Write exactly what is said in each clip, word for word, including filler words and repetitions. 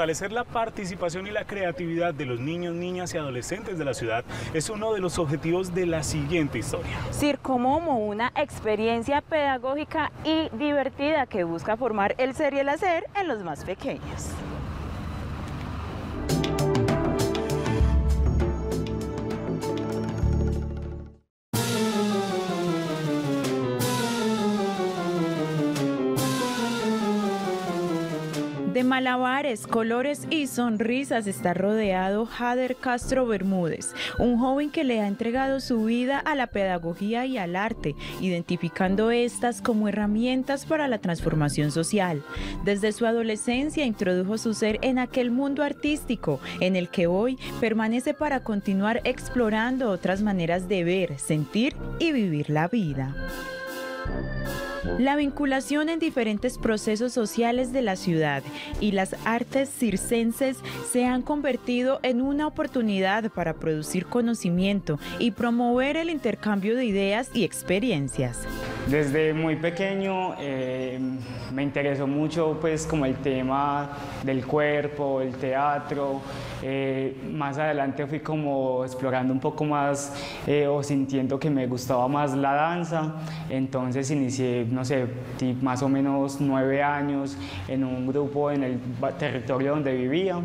fortalecer la participación y la creatividad de los niños, niñas y adolescentes de la ciudad es uno de los objetivos de la siguiente historia. Circo Momo, una experiencia pedagógica y divertida que busca formar el ser y el hacer en los más pequeños. De malabares, colores y sonrisas está rodeado Jader Castro Bermúdez, un joven que le ha entregado su vida a la pedagogía y al arte, identificando estas como herramientas para la transformación social. Desde su adolescencia introdujo su ser en aquel mundo artístico, en el que hoy permanece para continuar explorando otras maneras de ver, sentir y vivir la vida. La vinculación en diferentes procesos sociales de la ciudad y las artes circenses se han convertido en una oportunidad para producir conocimiento y promover el intercambio de ideas y experiencias. Desde muy pequeño eh, me interesó mucho pues como el tema del cuerpo, el teatro. Eh, más adelante fui como explorando un poco más eh, o sintiendo que me gustaba más la danza. Entonces inicié, no sé, más o menos nueve años en un grupo en el territorio donde vivía,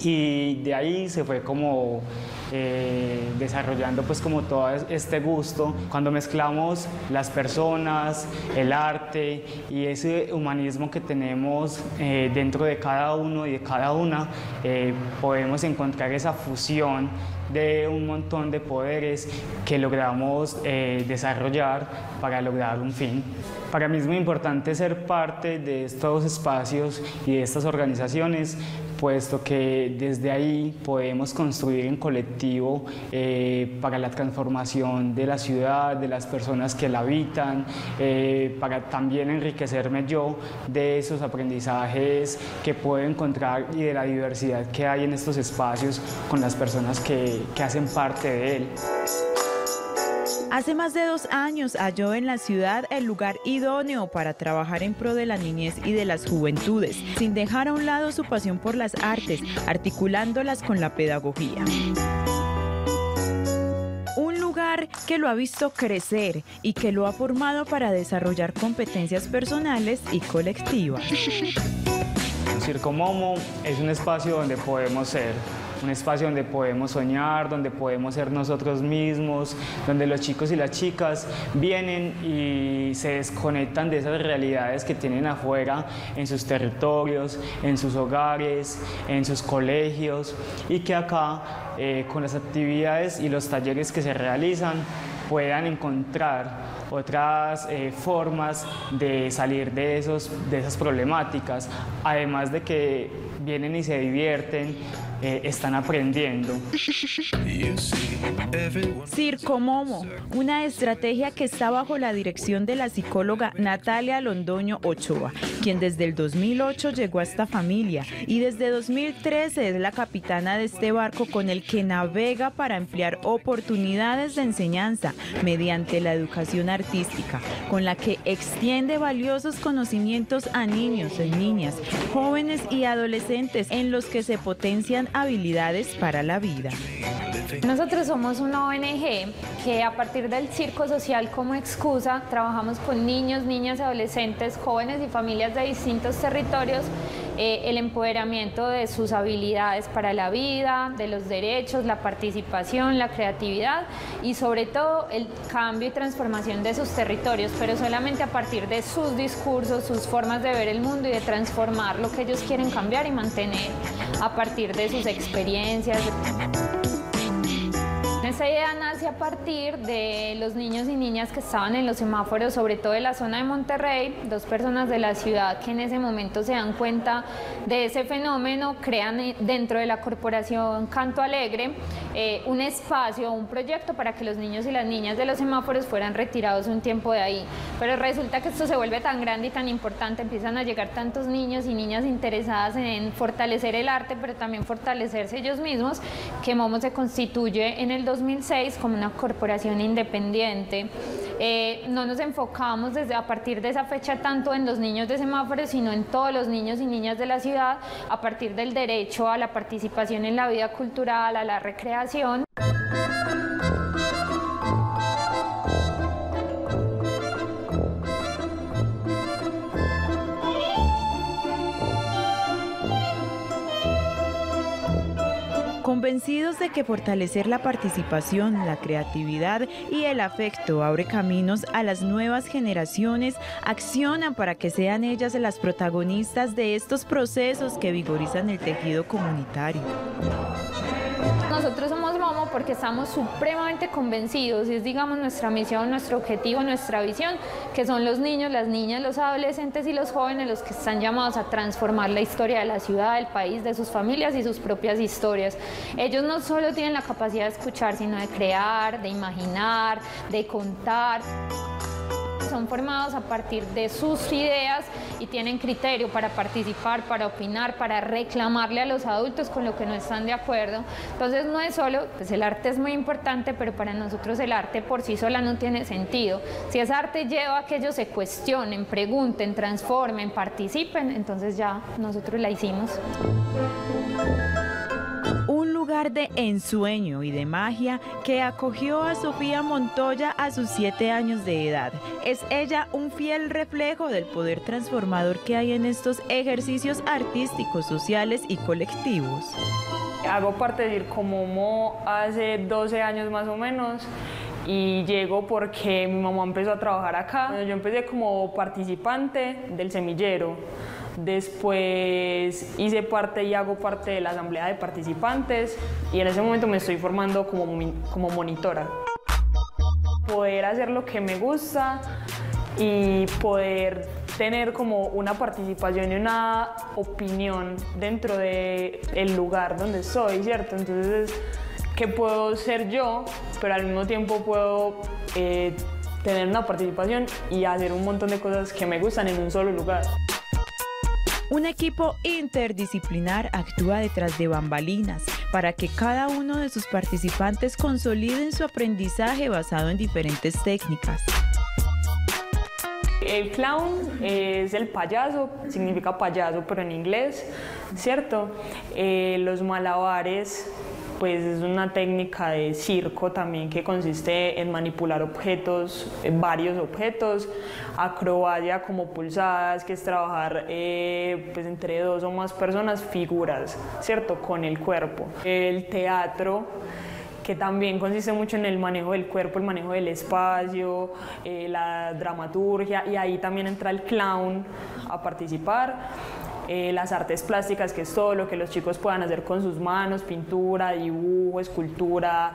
y de ahí se fue como eh, desarrollando pues como todo este gusto. Cuando mezclamos las personas, el arte y ese humanismo que tenemos eh, dentro de cada uno y de cada una, eh, podemos encontrar esa fusión de un montón de poderes que logramos eh, desarrollar para lograr un fin. Para mí es muy importante ser parte de estos espacios y de estas organizaciones, puesto que desde ahí podemos construir en colectivo eh, para la transformación de la ciudad, de las personas que la habitan, eh, para también enriquecerme yo de esos aprendizajes que puedo encontrar y de la diversidad que hay en estos espacios con las personas que, que hacen parte de él. Hace más de dos años halló en la ciudad el lugar idóneo para trabajar en pro de la niñez y de las juventudes, sin dejar a un lado su pasión por las artes, articulándolas con la pedagogía. Un lugar que lo ha visto crecer y que lo ha formado para desarrollar competencias personales y colectivas. Circo Momo es un espacio donde podemos ser. Un espacio donde podemos soñar, donde podemos ser nosotros mismos, donde los chicos y las chicas vienen y se desconectan de esas realidades que tienen afuera, en sus territorios, en sus hogares, en sus colegios, y que acá eh, con las actividades y los talleres que se realizan puedan encontrar otras eh, formas de salir de, esos, de esas problemáticas, además de que vienen y se divierten, eh, están aprendiendo. Circo Momo, una estrategia que está bajo la dirección de la psicóloga Natalia Londoño Ochoa, quien desde el dos mil ocho llegó a esta familia y desde dos mil trece es la capitana de este barco con el que navega para ampliar oportunidades de enseñanza mediante la educación artística, con la que extiende valiosos conocimientos a niños, niñas, jóvenes y adolescentes en los que se potencian habilidades para la vida. Nosotros somos una O N G que a partir del circo social como excusa trabajamos con niños, niñas, adolescentes, jóvenes y familias de distintos territorios eh, el empoderamiento de sus habilidades para la vida, de los derechos, la participación, la creatividad y sobre todo el cambio y transformación de sus territorios, pero solamente a partir de sus discursos, sus formas de ver el mundo y de transformar lo que ellos quieren cambiar y mantener a partir de sus experiencias. Esa idea nace a partir de los niños y niñas que estaban en los semáforos, sobre todo de la zona de Monterrey. Dos personas de la ciudad que en ese momento se dan cuenta de ese fenómeno, crean dentro de la corporación Canto Alegre eh, un espacio, un proyecto para que los niños y las niñas de los semáforos fueran retirados un tiempo de ahí. Pero resulta que esto se vuelve tan grande y tan importante, empiezan a llegar tantos niños y niñas interesadas en fortalecer el arte, pero también fortalecerse ellos mismos, que Momo se constituye en el dos mil seis como una corporación independiente Eh, no nos enfocamos desde a partir de esa fecha tanto en los niños de semáforos, sino en todos los niños y niñas de la ciudad, a partir del derecho a la participación en la vida cultural, a la recreación. Convencidos de que fortalecer la participación, la creatividad y el afecto abre caminos a las nuevas generaciones, accionan para que sean ellas las protagonistas de estos procesos que vigorizan el tejido comunitario. Nosotros somos Momo porque estamos supremamente convencidos, y es, digamos, nuestra misión, nuestro objetivo, nuestra visión, que son los niños, las niñas, los adolescentes y los jóvenes los que están llamados a transformar la historia de la ciudad, del país, de sus familias y sus propias historias. Ellos no solo tienen la capacidad de escuchar, sino de crear, de imaginar, de contar. Son formados a partir de sus ideas y tienen criterio para participar, para opinar, para reclamarle a los adultos con lo que no están de acuerdo. Entonces no es solo, pues el arte es muy importante, pero para nosotros el arte por sí sola no tiene sentido. Si ese arte lleva a que ellos se cuestionen, pregunten, transformen, participen, entonces ya nosotros la hicimos. Un lugar de ensueño y de magia que acogió a Sofía Montoya a sus siete años de edad. Es ella un fiel reflejo del poder transformador que hay en estos ejercicios artísticos, sociales y colectivos. Hago parte de Circo Momo hace doce años más o menos, y llego porque mi mamá empezó a trabajar acá. Yo empecé como participante del semillero. Después hice parte y hago parte de la asamblea de participantes, y en ese momento me estoy formando como, como monitora. Poder hacer lo que me gusta y poder tener como una participación y una opinión dentro del lugar donde soy, ¿cierto? Entonces, que puedo ser yo, pero al mismo tiempo puedo eh, tener una participación y hacer un montón de cosas que me gustan en un solo lugar. Un equipo interdisciplinar actúa detrás de bambalinas para que cada uno de sus participantes consoliden su aprendizaje basado en diferentes técnicas. El clown es el payaso, significa payaso, pero en inglés, ¿cierto? Eh, los malabares, pues es una técnica de circo también que consiste en manipular objetos, varios objetos. Acrobacia como pulsadas, que es trabajar eh, pues entre dos o más personas, figuras, ¿cierto? Con el cuerpo. El teatro, que también consiste mucho en el manejo del cuerpo, el manejo del espacio, eh, la dramaturgia, y ahí también entra el clown a participar. Eh, las artes plásticas, que es todo lo que los chicos puedan hacer con sus manos, pintura, dibujo, escultura.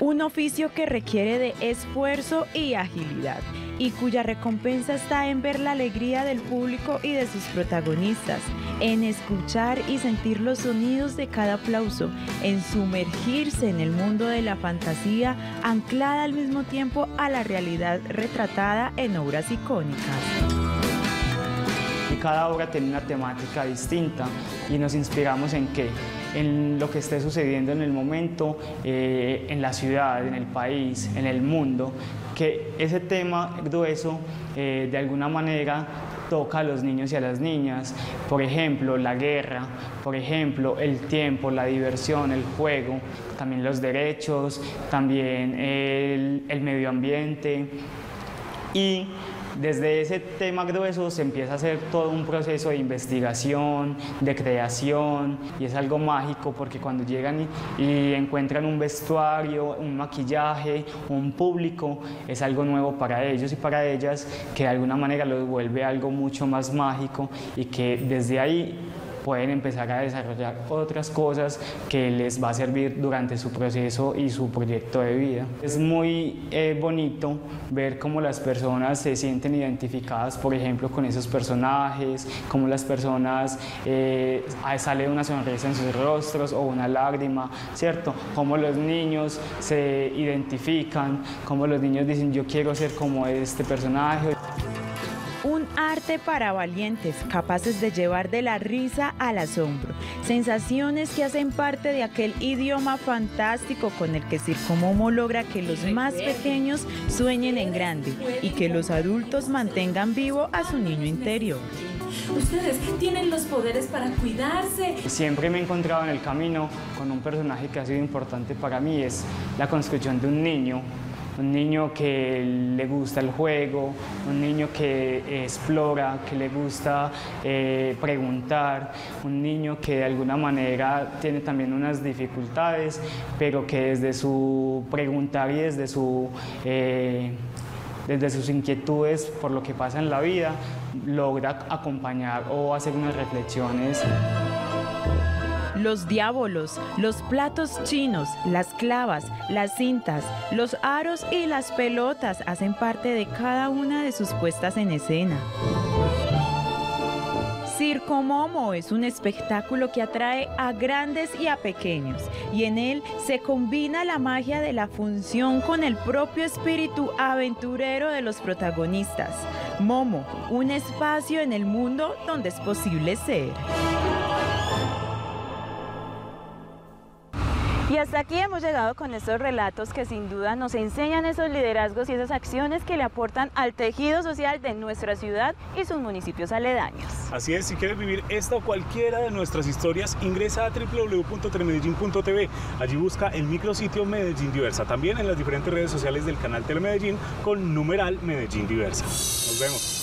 Un oficio que requiere de esfuerzo y agilidad, y cuya recompensa está en ver la alegría del público y de sus protagonistas, en escuchar y sentir los sonidos de cada aplauso, en sumergirse en el mundo de la fantasía, anclada al mismo tiempo a la realidad retratada en obras icónicas. Cada obra tiene una temática distinta y nos inspiramos en qué, en lo que esté sucediendo en el momento, eh, en la ciudad, en el país, en el mundo, que ese tema grueso eh, de alguna manera toca a los niños y a las niñas. Por ejemplo, la guerra, por ejemplo, el tiempo, la diversión, el juego, también los derechos, también el, el medio ambiente. Y desde ese tema grueso se empieza a hacer todo un proceso de investigación, de creación, y es algo mágico porque cuando llegan y, y encuentran un vestuario, un maquillaje, un público, es algo nuevo para ellos y para ellas, que de alguna manera los vuelve algo mucho más mágico, y que desde ahí pueden empezar a desarrollar otras cosas que les va a servir durante su proceso y su proyecto de vida. Es muy eh, bonito ver cómo las personas se sienten identificadas, por ejemplo, con esos personajes, cómo las personas eh, sale una sonrisa en sus rostros o una lágrima, ¿cierto? Cómo los niños se identifican, cómo los niños dicen yo quiero ser como este personaje. Un arte para valientes, capaces de llevar de la risa al asombro. Sensaciones que hacen parte de aquel idioma fantástico con el que Circo Momo logra que los más pequeños sueñen en grande y que los adultos mantengan vivo a su niño interior. Ustedes tienen los poderes para cuidarse. Siempre me he encontrado en el camino con un personaje que ha sido importante para mí, es la construcción de un niño. Un niño que le gusta el juego, un niño que explora, que le gusta eh, preguntar, un niño que de alguna manera tiene también unas dificultades, pero que desde su preguntar y desde, su, eh, desde sus inquietudes por lo que pasa en la vida, logra acompañar o hacer unas reflexiones. Los diábolos, los platos chinos, las clavas, las cintas, los aros y las pelotas hacen parte de cada una de sus puestas en escena. Circo Momo es un espectáculo que atrae a grandes y a pequeños, y en él se combina la magia de la función con el propio espíritu aventurero de los protagonistas. Momo, un espacio en el mundo donde es posible ser. Y hasta aquí hemos llegado con estos relatos que sin duda nos enseñan esos liderazgos y esas acciones que le aportan al tejido social de nuestra ciudad y sus municipios aledaños. Así es, si quieres vivir esta o cualquiera de nuestras historias, ingresa a w w w punto telemedellín punto t v. Allí busca el micrositio Medellín Diversa. También en las diferentes redes sociales del canal Telemedellín con numeral Medellín Diversa. Nos vemos.